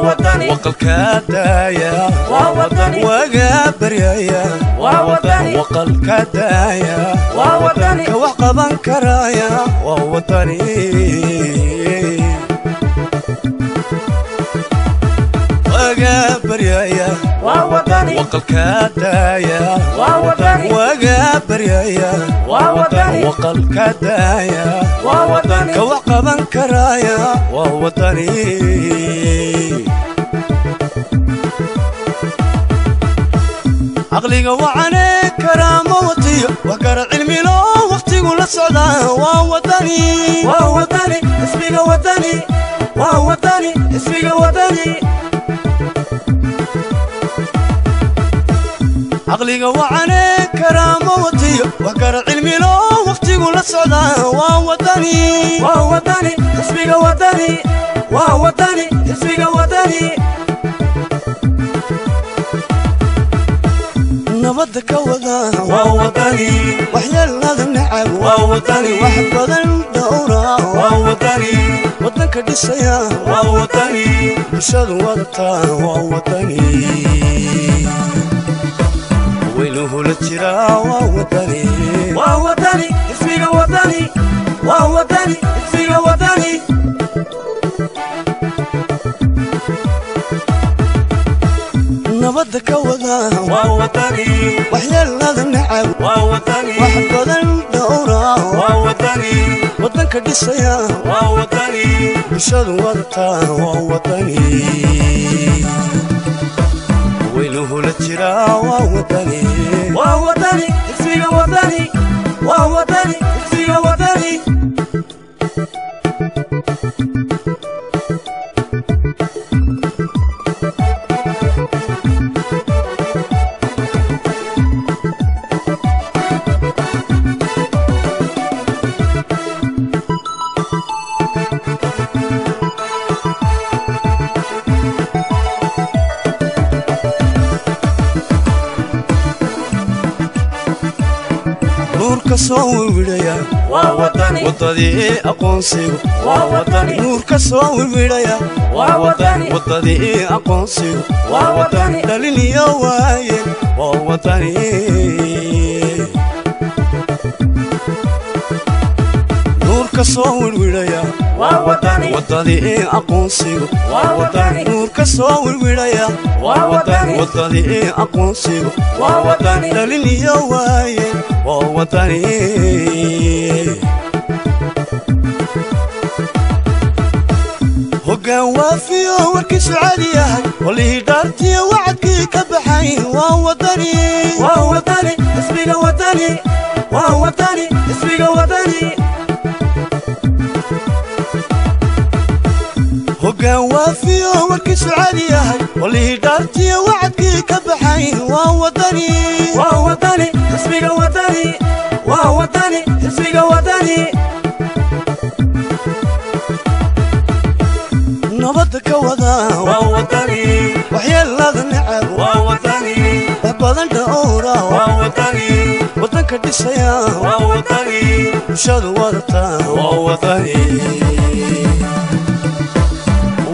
وطني وقلكدايا وطني وقابريايا وطني وقلكدايا وطني كوحقبان كرايا وطني وقابريايا وطني وقلكدايا وطني وقابريايا وطني وقلكدايا وطني كوحقبان كرايا وطني عقليقة وعاني كرامة وطية وكرة علمي لو وقتي قول السعودة ووطني اسميقة وطني ووطني اسميقة وطني عقليقة وعاني كرامة وطية وكرة علمي لو وقتي قول السعودة ووطني اسميقة وطني ووطني اسميقة وطني نبضك وضع ووطني وحيا الله النعم ووطني وحبض الدورة ووطني وطنك دسيا ووطني مشاد وضطا ووطني ويله لترا ووطني اسمي وطني اسمي وطني نبضك وضع ووطني وحيا الله النعم ووطني وحبض الدورة ووطني وطنك دسيا ووطني مشاد وضطا ووطني ويله لترا ووطني اسمي وطني اسمي وطني نورك سوى بدايا ووطني وطني أقنصي ووطني نورك سوى بدايا ووطني وطني أقنصي ووطني دليلي وعين ووطني نورك سوى بدايا ووطني وطني أقنصي ووطني نورك سوى بدايا ووطني وطني أقنصي ووطني دليلي وعين ووطني هوقا وافية وركش عالياهي واللي دارتي وعدكي كبحي ووطني اسميقة وطني اسميقة وطني هوقا وافية وركش عالياهي واللي دارتي وعدكي كبحي ووطني اسميقة وطني اسميقة وطني نبضك وضع ووطني وحيا الله النعم ووطني وحبضا دورة ووطني وطنك دسيا ووطني مشاد ورطة ووطني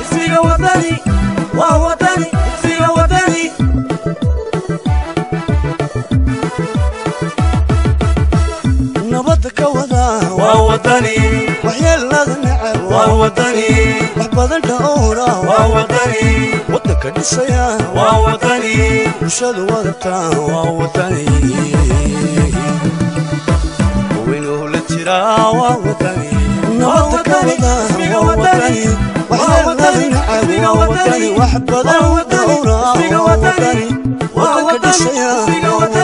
اسميقة وطني اسميقة وطني نبضك وضع ووطني وحيا الله النعم ووطني وحبض الدورة ووطني وطنك دسيا ووطني مشاد ورطة ووطني وينه لترا وطني وطني وطني وطني